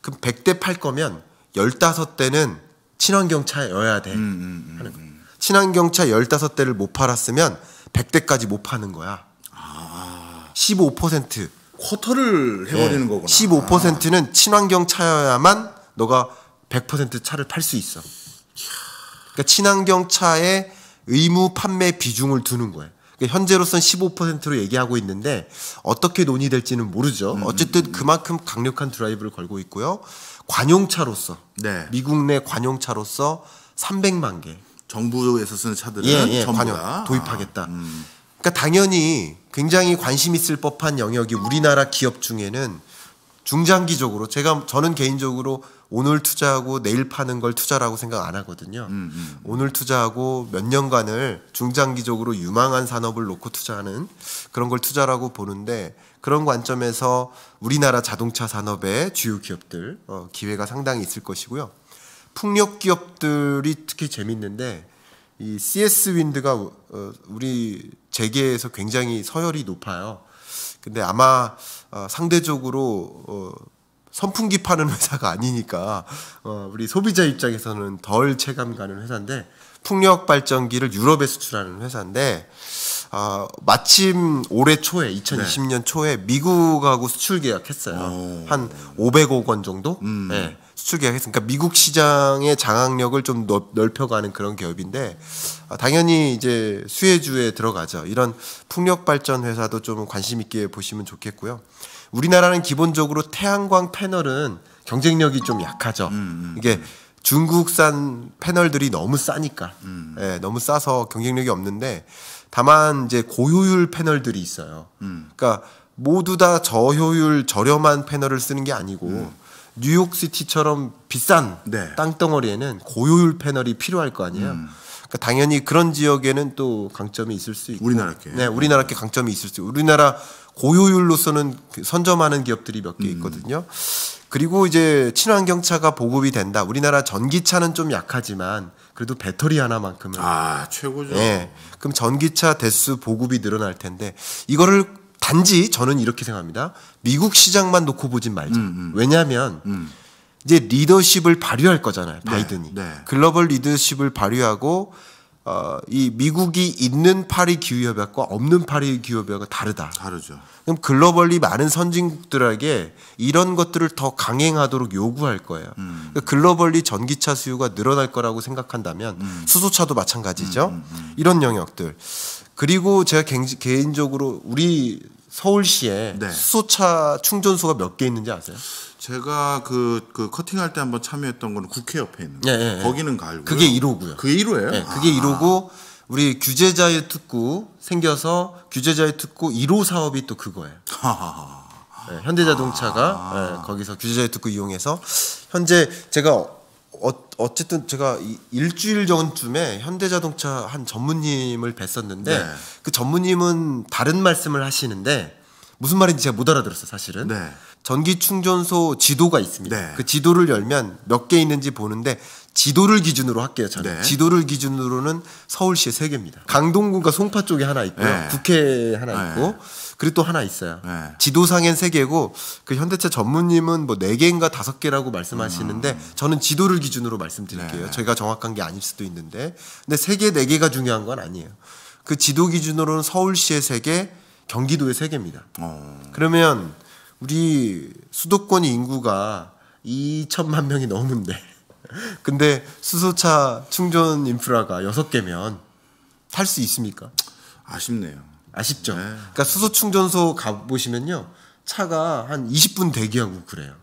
그럼 백 대 팔 거면 십오 대는 친환경 차여야 돼. 음, 음, 하는 거. 친환경 차 십오 대를 못 팔았으면 백 대까지 못 파는 거야. 아. 십오 퍼센트. 쿼터를 해버리는 네. 거구나. 십오 퍼센트는 아. 친환경 차여야만 너가 백 퍼센트 차를 팔 수 있어. 그러니까 친환경 차에 의무 판매 비중을 두는 거예요. 현재로선 십오 퍼센트로 얘기하고 있는데 어떻게 논의될지는 모르죠. 음, 어쨌든 그만큼 강력한 드라이브를 걸고 있고요. 관용차로서 네. 미국 내 관용차로서 삼백만 개. 정부에서 쓰는 차들은 예, 예, 관용 도입하겠다. 아, 음. 그러니까 당연히 굉장히 관심 있을 법한 영역이 우리나라 기업 중에는 중장기적으로 제가 저는 개인적으로 오늘 투자하고 내일 파는 걸 투자라고 생각 안 하거든요. 음, 음. 오늘 투자하고 몇 년간을 중장기적으로 유망한 산업을 놓고 투자하는 그런 걸 투자라고 보는데, 그런 관점에서 우리나라 자동차 산업의 주요 기업들 어, 기회가 상당히 있을 것이고요. 풍력 기업들이 특히 재밌는데, 이 씨에스 윈드가 어, 우리 재계에서 굉장히 서열이 높아요. 근데 아마 어, 상대적으로 어, 선풍기 파는 회사가 아니니까 어, 우리 소비자 입장에서는 덜 체감 가는 회사인데, 풍력 발전기를 유럽에 수출하는 회사인데, 어, 마침 올해 초에 이천이십 년 네. 초에 미국하고 수출 계약했어요. 오. 한 오백억 원 정도 음. 네, 수출 계약했으니까 미국 시장의 장악력을 좀 넓혀가는 그런 기업인데, 어, 당연히 이제 수혜주에 들어가죠. 이런 풍력 발전 회사도 좀 관심 있게 보시면 좋겠고요. 우리나라는 기본적으로 태양광 패널은 경쟁력이 좀 약하죠. 음, 음, 이게 중국산 패널들이 너무 싸니까 음. 예, 너무 싸서 경쟁력이 없는데, 다만 이제 고효율 패널들이 있어요. 음. 그러니까 모두 다 저효율 저렴한 패널을 쓰는 게 아니고 음. 뉴욕시티처럼 비싼 네. 땅덩어리에는 고효율 패널이 필요할 거 아니에요. 음. 그러니까 당연히 그런 지역에는 또 강점이 있을 수 있고, 우리나라께 네, 우리나라께 강점이 있을 수 있고, 우리나라 고효율로서는 선점하는 기업들이 몇 개 있거든요. 음. 그리고 이제 친환경차가 보급이 된다. 우리나라 전기차는 좀 약하지만 그래도 배터리 하나만큼은 아 최고죠. 네, 그럼 전기차 대수 보급이 늘어날 텐데, 이거를 단지 저는 이렇게 생각합니다. 미국 시장만 놓고 보진 말자. 음, 음. 왜냐하면 음. 이제 리더십을 발휘할 거잖아요. 바이든이 네, 네. 글로벌 리더십을 발휘하고, 어, 이 미국이 있는 파리 기후협약과 없는 파리 기후협약은 다르다. 다르죠. 그럼 글로벌리 많은 선진국들에게 이런 것들을 더 강행하도록 요구할 거예요. 음. 그러니까 글로벌리 전기차 수요가 늘어날 거라고 생각한다면 음. 수소차도 마찬가지죠. 음, 음, 음. 이런 영역들. 그리고 제가 개인적으로 우리 서울시에 네. 수소차 충전소가 몇 개 있는지 아세요? 제가 그, 그 커팅할 때 한번 참여했던 건 국회 옆에 있는 거. 예, 예, 거기는 가고요. 그게 일 호고요. 그게 일 호예요? 예, 그게 아. 일 호고 우리 규제자유 특구 생겨서 규제자유 특구 일 호 사업이 또 그거예요. 예, 현대자동차가 예, 거기서 규제자유 특구 이용해서 현재 제가 어, 어쨌든 제가 일주일 전쯤에 현대자동차 한 전무님을 뵀었는데 네. 그 전무님은 다른 말씀을 하시는데 무슨 말인지 제가 못 알아들었어요, 사실은. 네. 전기 충전소 지도가 있습니다. 네. 그 지도를 열면 몇 개 있는지 보는데, 지도를 기준으로 할게요, 저는. 네. 지도를 기준으로는 서울시에 세 개입니다. 강동구가 송파 쪽에 하나 있고요. 네. 국회에 하나 네. 있고, 그리고 또 하나 있어요. 네. 지도상엔 세 개고, 그 현대차 전문님은 뭐 네 개인가 다섯 개라고 말씀하시는데, 음. 저는 지도를 기준으로 말씀드릴게요. 네. 저희가 정확한 게 아닐 수도 있는데. 근데 세 개, 네 개가 중요한 건 아니에요. 그 지도 기준으로는 서울시에 세 개, 경기도에 세 개입니다. 어. 그러면 우리 수도권 인구가 이천만 명이 넘는데 근데 수소차 충전 인프라가 여섯 개면 탈 수 있습니까? 아쉽네요. 아쉽죠. 네. 그러니까 수소 충전소 가보시면요, 차가 한 이십 분 대기하고 그래요,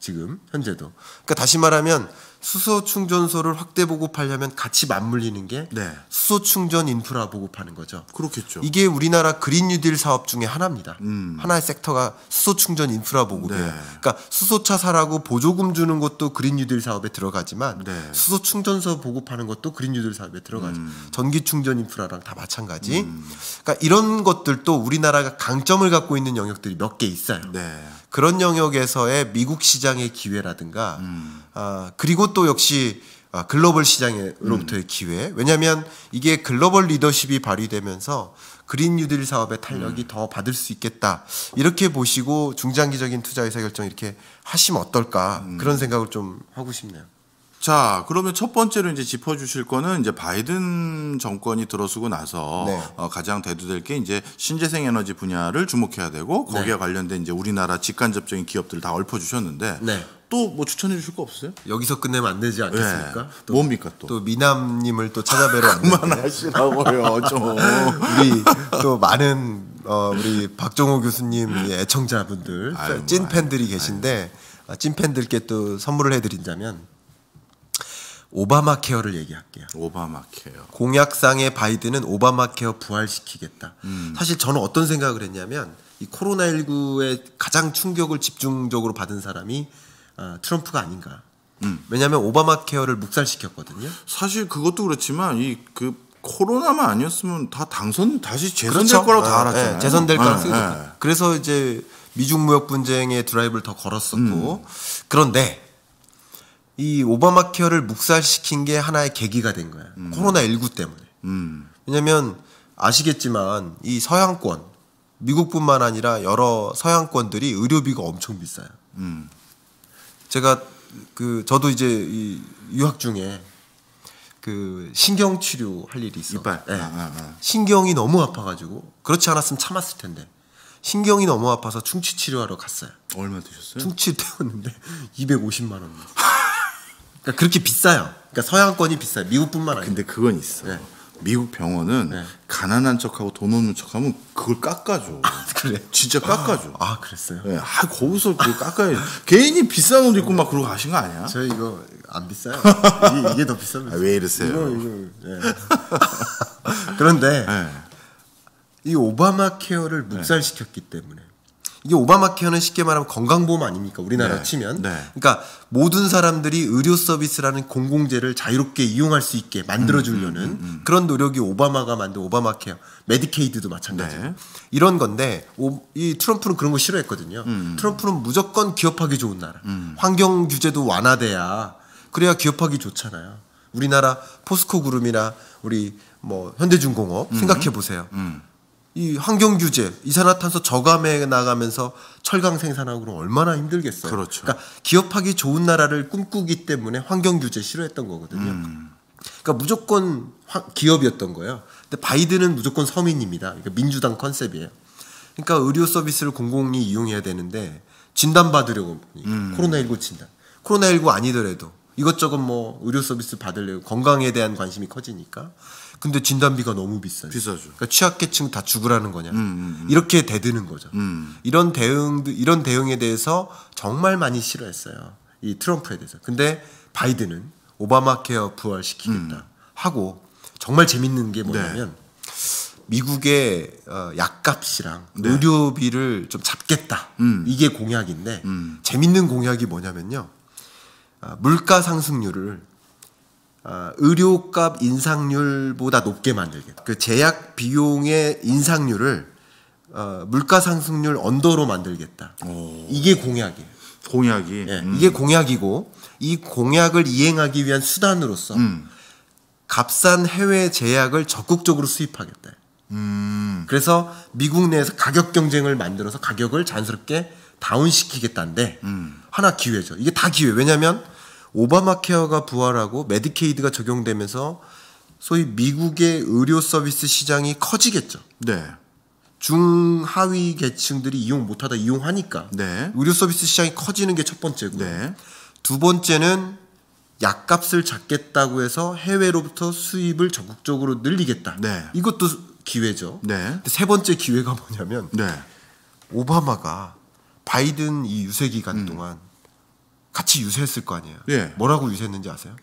지금 현재도. 그러니까 다시 말하면 수소 충전소를 확대 보급하려면 같이 맞물리는 게 네. 수소 충전 인프라 보급하는 거죠. 그렇겠죠. 이게 우리나라 그린 뉴딜 사업 중에 하나입니다. 음. 하나의 섹터가 수소 충전 인프라 보급이에요. 네. 그러니까 수소차 사라고 보조금 주는 것도 그린 뉴딜 사업에 들어가지만 네. 수소 충전소 보급하는 것도 그린 뉴딜 사업에 들어가죠. 음. 전기 충전 인프라랑 다 마찬가지. 음. 그러니까 이런 것들도 우리나라가 강점을 갖고 있는 영역들이 몇 개 있어요. 네. 그런 영역에서의 미국 시장의 기회라든가 음. 아, 그리고 또 역시 아, 글로벌 시장으로부터의 음. 기회. 왜냐하면 이게 글로벌 리더십이 발휘되면서 그린 뉴딜 사업의 탄력이 음. 더 받을 수 있겠다, 이렇게 보시고 중장기적인 투자 의사 결정 이렇게 하시면 어떨까 음. 그런 생각을 좀 하고 싶네요. 자, 그러면 첫 번째로 이제 짚어주실 거는 이제 바이든 정권이 들어서고 나서 네. 어, 가장 대두될 게 이제 신재생 에너지 분야를 주목해야 되고 거기에 네. 관련된 이제 우리나라 직간접적인 기업들을 다 엎어주셨는데 네. 또 뭐 추천해 주실 거 없어요? 여기서 끝내면 안 되지 않겠습니까? 네. 또, 뭡니까 또? 또 미남님을 또 찾아뵈러 왔는데 그만하시라고요, 좀. 우리 또 많은 어, 우리 박종호 교수님 애청자분들 아유, 찐 팬들이 계신데 아유. 찐 팬들께 또 선물을 해드린다면 오바마 케어를 얘기할게요. 오바마 케어. 공약상의 바이든은 오바마 케어 부활시키겠다. 음. 사실 저는 어떤 생각을 했냐면, 이 코로나십구에 가장 충격을 집중적으로 받은 사람이 어, 트럼프가 아닌가. 음. 왜냐하면 오바마 케어를 묵살시켰거든요. 사실 그것도 그렇지만 이 그 코로나만 아니었으면 다 당선 다시 재선될 그렇죠? 거라고 다 알았잖아요. 네, 재선될 네, 거라고. 네, 네. 그래서 이제 미중 무역 분쟁의 드라이브를 더 걸었었고 음. 그런데 이 오바마 케어를 묵살시킨 게 하나의 계기가 된 거야. 음. 코로나십구 때문에. 음. 왜냐하면 아시겠지만 이 서양권 미국뿐만 아니라 여러 서양권들이 의료비가 엄청 비싸요. 음. 제가 그 저도 이제 이 유학 중에 그 신경 치료 할 일이 있어. 이빨. 네. 아, 아, 아. 신경이 너무 아파가지고 그렇지 않았으면 참았을 텐데 신경이 너무 아파서 충치 치료하러 갔어요. 얼마 드셨어요? 충치 태웠는데 이백오십만 원. 그러니까 그렇게 비싸요. 그러니까 서양권이 비싸요. 미국뿐만 아니라. 근데 그건 있어. 네. 미국 병원은 네. 가난한 척하고 돈 없는 척하면 그걸 깎아줘. 아, 그래? 진짜 깎아줘. 아, 아 그랬어요? 네. 아 거기서 그걸 깎아야 개인이 비싼 옷 입고 막 그러고 가신 거 아니야? 저 이거 안 비싸요. 이게, 이게 더 비쌉니다. 아, 왜 이러세요? 이거, 이거, 네. 그런데 네. 이 오바마 케어를 묵살시켰기 네. 때문에 이게 오바마 케어는 쉽게 말하면 건강보험 아닙니까? 우리나라 네. 치면. 네. 그러니까 모든 사람들이 의료 서비스라는 공공재를 자유롭게 이용할 수 있게 만들어주려는 음, 음, 음, 음. 그런 노력이 오바마가 만든 오바마 케어, 메디케이드도 마찬가지예요. 네. 이런 건데 오, 이 트럼프는 그런 거 싫어했거든요. 음. 트럼프는 무조건 기업하기 좋은 나라. 음. 환경 규제도 완화돼야 그래야 기업하기 좋잖아요. 우리나라 포스코 그룹이나 우리 뭐 현대중공업 음. 생각해 보세요. 음. 이 환경 규제, 이산화탄소 저감에 나가면서 철강 생산하고 그럼 얼마나 힘들겠어요. 그렇죠. 그러니까 기업하기 좋은 나라를 꿈꾸기 때문에 환경 규제 싫어했던 거거든요. 음. 그러니까 무조건 화, 기업이었던 거예요. 근데 바이든은 무조건 서민입니다. 그러니까 민주당 컨셉이에요. 그러니까 의료 서비스를 공공이 이용해야 되는데 진단 받으려고 음. 코로나십구 진단. 코로나십구 아니더라도 이것저것 뭐 의료 서비스 받으려고 건강에 대한 관심이 커지니까. 근데 진단비가 너무 비싸요. 비싸죠. 그러니까 취약계층 다 죽으라는 거냐. 음, 음, 음. 이렇게 대드는 거죠. 음. 이런 대응, 이런 대응에 대해서 정말 많이 싫어했어요. 이 트럼프에 대해서. 근데 바이든은 오바마 케어 부활시키겠다 음. 하고 정말 재밌는 게 뭐냐면 네. 미국의 약값이랑 네. 의료비를 좀 잡겠다. 음. 이게 공약인데 음. 재밌는 공약이 뭐냐면요. 물가 상승률을 아, 의료값 인상률보다 높게 만들겠다. 그 제약 비용의 인상률을 어, 물가 상승률 언더로 만들겠다. 오. 이게 공약이에요. 공약이. 네, 음. 이게 공약이고 이 공약을 이행하기 위한 수단으로서 음. 값싼 해외 제약을 적극적으로 수입하겠다. 음. 그래서 미국 내에서 가격 경쟁을 만들어서 가격을 자연스럽게 다운시키겠다는데 음. 하나 기회죠. 이게 다 기회. 왜냐하면 오바마 케어가 부활하고 메디케이드가 적용되면서 소위 미국의 의료 서비스 시장이 커지겠죠. 네. 중하위 계층들이 이용 못하다 이용하니까 네. 의료 서비스 시장이 커지는 게 첫 번째고요. 네. 두 번째는 약값을 잡겠다고 해서 해외로부터 수입을 적극적으로 늘리겠다. 네. 이것도 기회죠. 네. 근데 세 번째 기회가 뭐냐면 네. 오바마가 바이든 이 유세 기간 음. 동안 같이 유세했을 거 아니에요. 예. 뭐라고 유세했는지 아세요?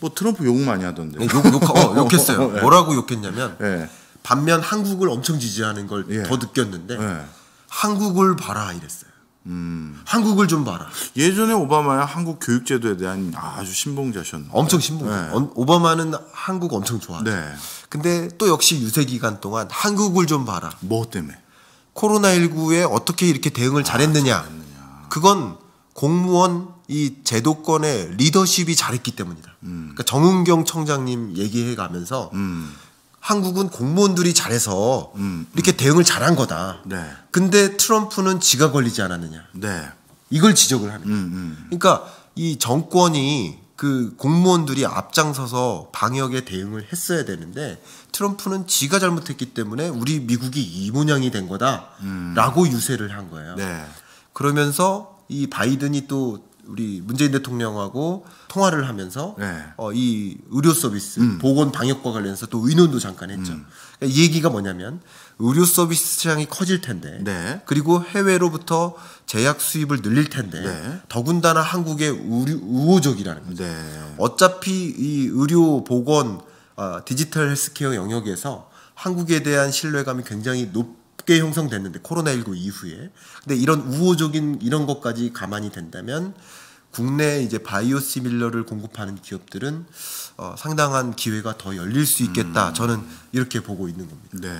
뭐 트럼프 욕 많이 하던데. 네, 욕, 욕, 어, 욕했어요. 네. 뭐라고 욕했냐면 네. 반면 한국을 엄청 지지하는 걸 더 예. 느꼈는데 네. 한국을 봐라 이랬어요. 음. 한국을 좀 봐라. 예전에 오바마야 한국 교육제도에 대한 아주 신봉자셨는데. 엄청 신봉자. 네. 오바마는 한국 엄청 좋아하죠. 네. 근데 또 역시 유세 기간 동안 한국을 좀 봐라. 뭐 때문에? 코로나십구에 어떻게 이렇게 대응을 잘했느냐. 아, 잘했느냐. 그건 공무원 이 제도권의 리더십이 잘했기 때문이다. 음. 그러니까 정은경 청장님 얘기해 가면서 음. 한국은 공무원들이 잘해서 음. 이렇게 음. 대응을 잘한 거다. 네. 근데 트럼프는 지가 걸리지 않았느냐. 네. 이걸 지적을 합니다. 음, 음. 그러니까 이 정권이 그 공무원들이 앞장서서 방역에 대응을 했어야 되는데 트럼프는 지가 잘못했기 때문에 우리 미국이 이 모양이 된 거다라고 음. 유세를 한 거예요. 네. 그러면서 이 바이든이 또 우리 문재인 대통령하고 통화를 하면서 네. 어, 이 의료 서비스, 음. 보건 방역과 관련해서 또 의논도 잠깐 했죠. 음. 그러니까 이 얘기가 뭐냐면 의료 서비스 시장이 커질 텐데 네. 그리고 해외로부터 제약 수입을 늘릴 텐데 네. 더군다나 한국의 의료, 우호적이라는 거죠. 네. 어차피 이 의료, 보건, 어, 디지털 헬스케어 영역에서 한국에 대한 신뢰감이 굉장히 높 꽤 형성됐는데 코로나십구 이후에 근데 이런 우호적인 이런 것까지 가만히 된다면 국내 이제 바이오 시밀러를 공급하는 기업들은 어, 상당한 기회가 더 열릴 수 있겠다. 음. 저는 이렇게 보고 있는 겁니다. 네.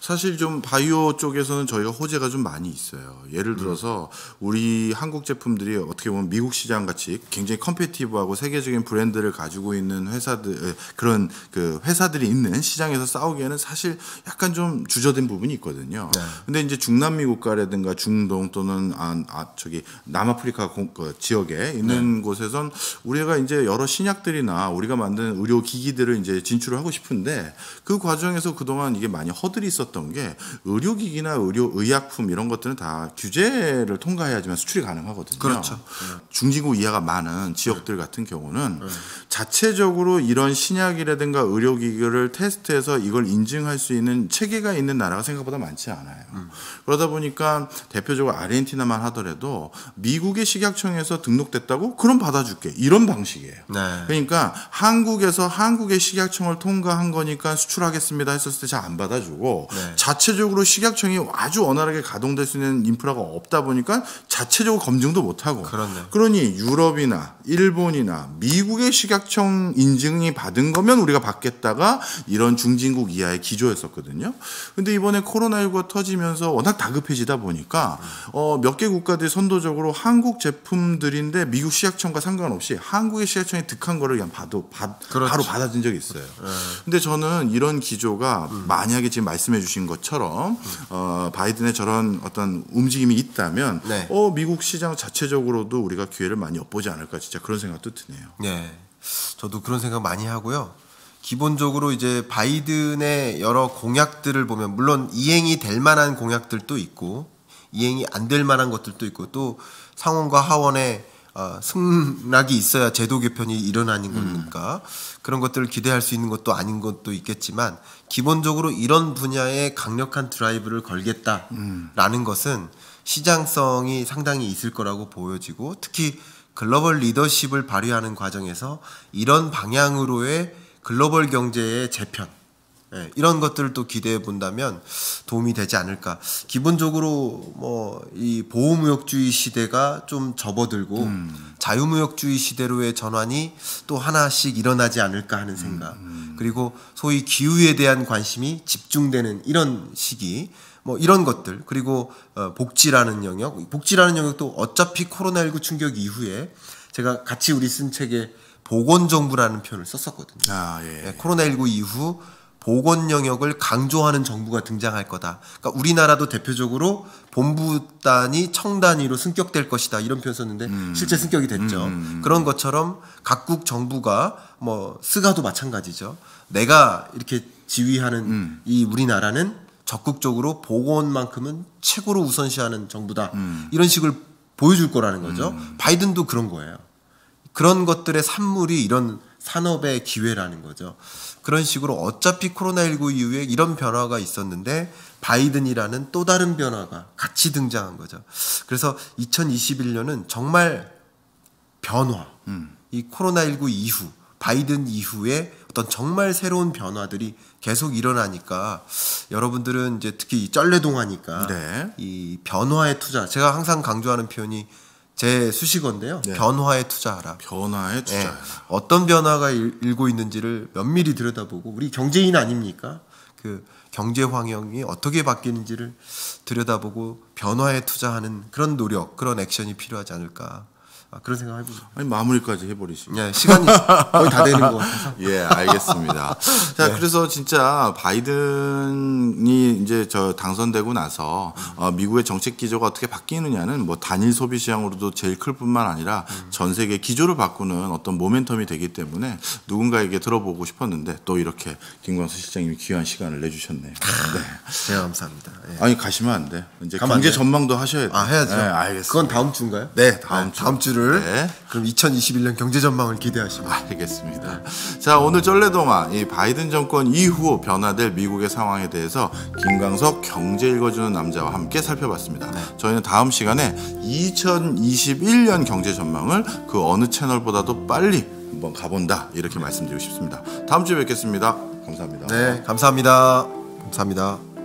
사실 좀 바이오 쪽에서는 저희가 호재가 좀 많이 있어요. 예를 들어서 우리 한국 제품들이 어떻게 보면 미국 시장 같이 굉장히 컴피티티브하고 세계적인 브랜드를 가지고 있는 회사들, 그런 그 회사들이 있는 시장에서 싸우기에는 사실 약간 좀 주저된 부분이 있거든요. 네. 근데 이제 중남미 국가라든가 중동 또는 아, 아 저기 남아프리카 공, 그 지역에 있는 네. 곳에선 우리가 이제 여러 신약들이나 우리가 만든 의료 기기들을 이제 진출을 하고 싶은데 그 과정에서 그동안 이게 많이 허들이 있었던 게 의료기기나 의료 의약품 이런 것들은 다 규제를 통과해야지만 수출이 가능하거든요. 그렇죠. 중진국 이하가 많은 지역들 네. 같은 경우는 네. 자체적으로 이런 신약이라든가 의료기기를 테스트해서 이걸 인증할 수 있는 체계가 있는 나라가 생각보다 많지 않아요. 음. 그러다 보니까 대표적으로 아르헨티나만 하더라도 미국의 식약청에서 등록됐다고 그럼 받아줄게 이런 방식이에요. 네. 그러니까 한국에서 한국의 식약청을 통과한 거니까 수출하겠습니다 했었을 때 잘 안 받아주고 네. 자체적으로 식약청이 아주 원활하게 가동될 수 있는 인프라가 없다 보니까 자체적으로 검증도 못하고 그렇네. 그러니 유럽이나 일본이나 미국의 식약청 인증이 받은 거면 우리가 받겠다가 이런 중진국 이하의 기조였었거든요. 근데 이번에 코로나십구가 터지면서 워낙 다급해지다 보니까 어, 몇 개 국가들이 선도적으로 한국 제품들인데 미국 식약청과 상관없이 한국의 식약청이 득한 거를 그냥 봐도, 바, 바로 받아준 적이 있어요. 네. 근데 저는 이런 기조가 음. 만약에 지금 말씀해 주신 주신 것처럼 어, 바이든의 저런 어떤 움직임이 있다면 네. 어, 미국 시장 자체적으로도 우리가 기회를 많이 엿보지 않을까 진짜 그런 생각도 드네요. 네, 저도 그런 생각 많이 하고요. 기본적으로 이제 바이든의 여러 공약들을 보면 물론 이행이 될 만한 공약들도 있고 이행이 안 될 만한 것들도 있고 또 상원과 하원의 어, 승락이 있어야 제도 개편이 일어나는 거니까 음. 그런 것들을 기대할 수 있는 것도 아닌 것도 있겠지만 기본적으로 이런 분야에 강력한 드라이브를 걸겠다라는 음. 것은 시장성이 상당히 있을 거라고 보여지고 특히 글로벌 리더십을 발휘하는 과정에서 이런 방향으로의 글로벌 경제의 재편 예, 이런 것들을 또 기대해 본다면 도움이 되지 않을까. 기본적으로 뭐 이 보호무역주의 시대가 좀 접어들고 음. 자유무역주의 시대로의 전환이 또 하나씩 일어나지 않을까 하는 생각. 음. 그리고 소위 기후에 대한 관심이 집중되는 이런 시기 뭐 이런 것들 그리고 어, 복지라는 영역 복지라는 영역도 어차피 코로나십구 충격 이후에 제가 같이 우리 쓴 책에 보건정부라는 표현을 썼었거든요. 아, 예. 예, 코로나십구 이후 보건 영역을 강조하는 정부가 등장할 거다. 그러니까 우리나라도 대표적으로 본부단이 청단위로 승격될 것이다. 이런 표현 썼는데 음. 실제 승격이 됐죠. 음. 그런 것처럼 각국 정부가 뭐 스가도 마찬가지죠. 내가 이렇게 지휘하는 음. 이 우리나라는 적극적으로 보건만큼은 최고로 우선시하는 정부다. 음. 이런 식을 보여줄 거라는 거죠. 음. 바이든도 그런 거예요. 그런 것들의 산물이 이런 산업의 기회라는 거죠. 그런 식으로 어차피 코로나십구 이후에 이런 변화가 있었는데 바이든이라는 또 다른 변화가 같이 등장한 거죠. 그래서 이천이십일 년은 정말 변화, 음. 이 코로나십구 이후, 바이든 이후에 어떤 정말 새로운 변화들이 계속 일어나니까 여러분들은 이제 특히 이 쩔레동하니까 네. 이 변화에 투자, 제가 항상 강조하는 표현이 제 수식어인데요. 네. 변화에 투자하라. 변화에 투자하라. 네. 어떤 변화가 일, 일고 있는지를 면밀히 들여다보고 우리 경제인 아닙니까? 그 경제 환경이 어떻게 바뀌는지를 들여다보고 변화에 투자하는 그런 노력, 그런 액션이 필요하지 않을까. 아, 그런 생각 해보죠. 아니 마무리까지 해버리시면 네, 시간이 거의 다 되는 것 같아서. 예, 알겠습니다. 자, 네. 그래서 진짜 바이든이 이제 저 당선되고 나서 음. 어, 미국의 정책 기조가 어떻게 바뀌느냐는 뭐 단일 소비 시장으로도 제일 클 뿐만 아니라 음. 전 세계 기조를 바꾸는 어떤 모멘텀이 되기 때문에 누군가에게 들어보고 싶었는데 또 이렇게 김광석 실장님이 귀한 시간을 내주셨네요. 네, 제가 감사합니다. 예. 아니 가시면 안 돼. 이제 경제 전망도 하셔야 돼. 아, 해야죠. 네, 알겠습니다. 그건 다음 주인가요? 네, 다음 네, 주. 다음 주. 네. 그럼 이천이십일 년 경제 전망을 기대하시면 알겠습니다. 자, 오늘 쩔레동아 이 바이든 정권 이후 변화될 미국의 상황에 대해서 김광석 경제 읽어주는 남자와 함께 살펴봤습니다. 네. 저희는 다음 시간에 이천이십일 년 경제 전망을 그 어느 채널보다도 빨리 한번 가본다 이렇게 말씀드리고 싶습니다. 다음 주에 뵙겠습니다. 감사합니다. 네, 감사합니다. 감사합니다.